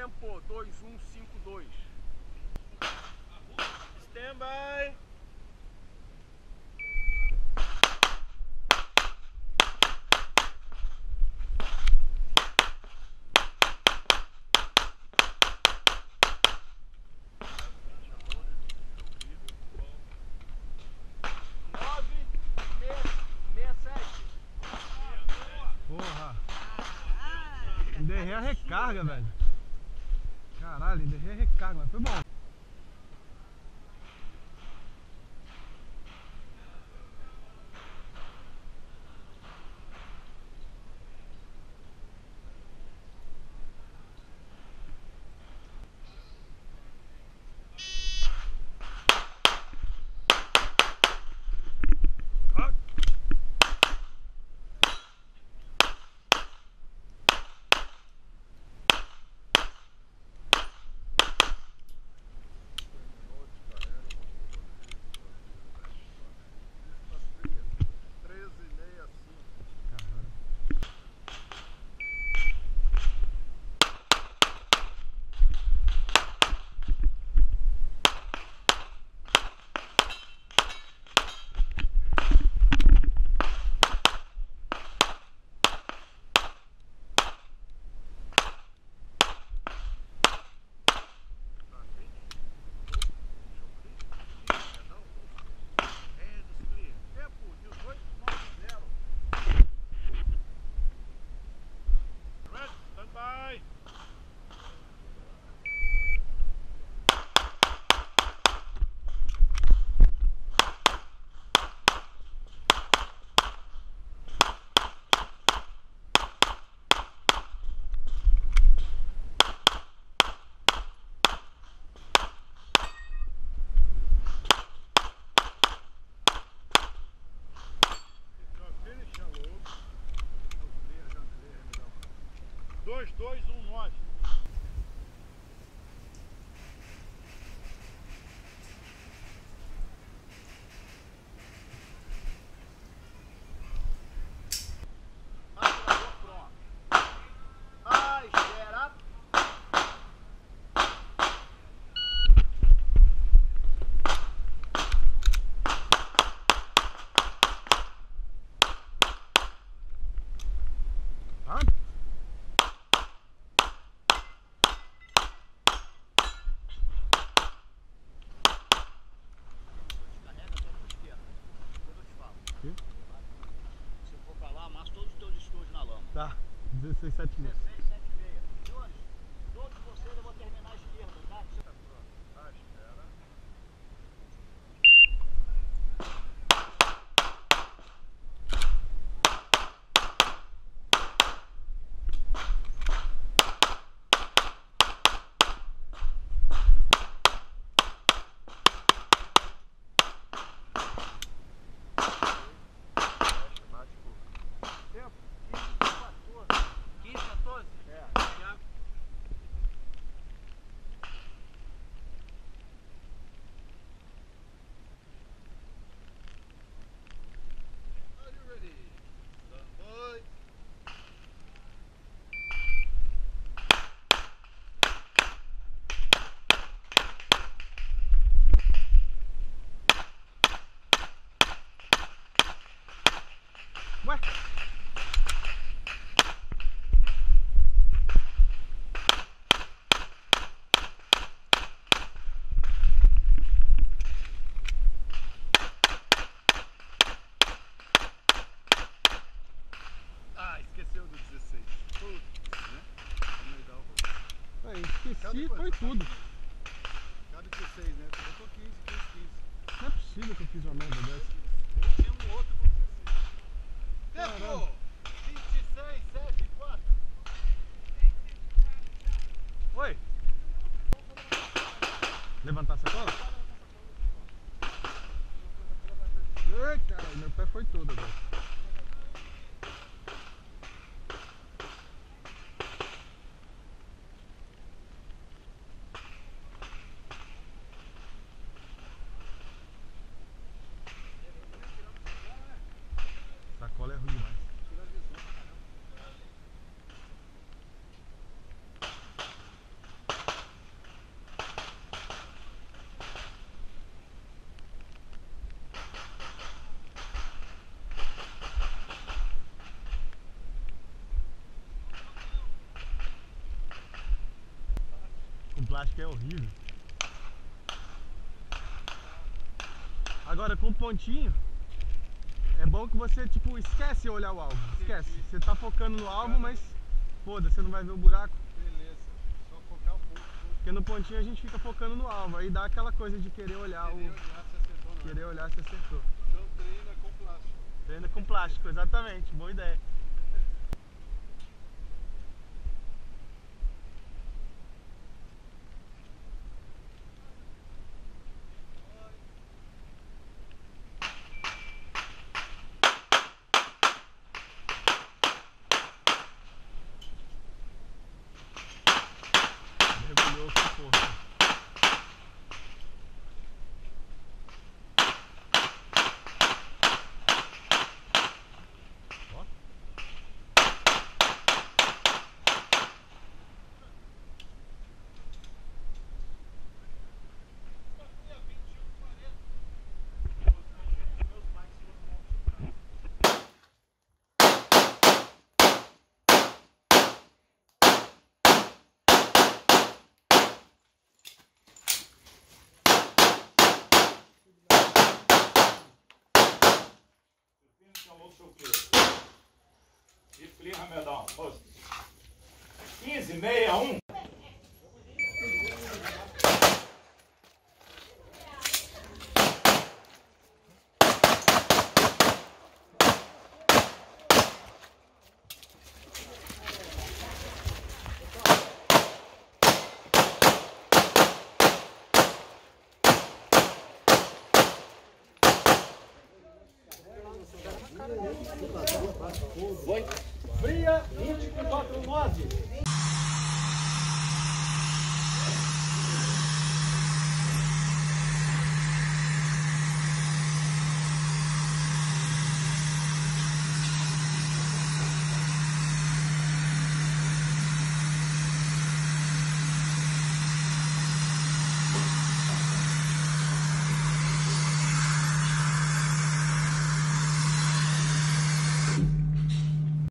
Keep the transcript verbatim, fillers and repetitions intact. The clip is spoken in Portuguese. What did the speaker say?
Tempo dois um cinco dois. Stand by. Derrei a recarga, velho. Caralho, derrei a recarga, mas foi bom. dois dois um nove. Tá, dezesseis sete meia. Senhores, todos vocês eu vou terminar a esquerda, tá? Tá, espera. Esqueci, foi tudo. Cada dezesseis, né? Eu tô quinze, quinze, quinze. Não é possível que eu fiz uma merda dessa. Eu tinha um outro com dezesseis. Tempo! vinte e seis, sete, quatro. Oi! Levantar essa cola? Ai, caralho, meu pé foi todo agora. Qual é ruim demais? com plástico é horrível. Agora com pontinho é bom que você tipo esquece olhar o alvo, esquece. Você tá focando no alvo, mas foda, você não vai ver o buraco. Beleza, só focar um pouco. Porque no pontinho a gente fica focando no alvo, aí dá aquela coisa de querer olhar o... Querer olhar se acertou. Então treina com plástico. Treina com plástico, exatamente, boa ideia. Refli, Ramedão, quinze, sessenta e um. Foi? Fria, vinte, quatro, nove.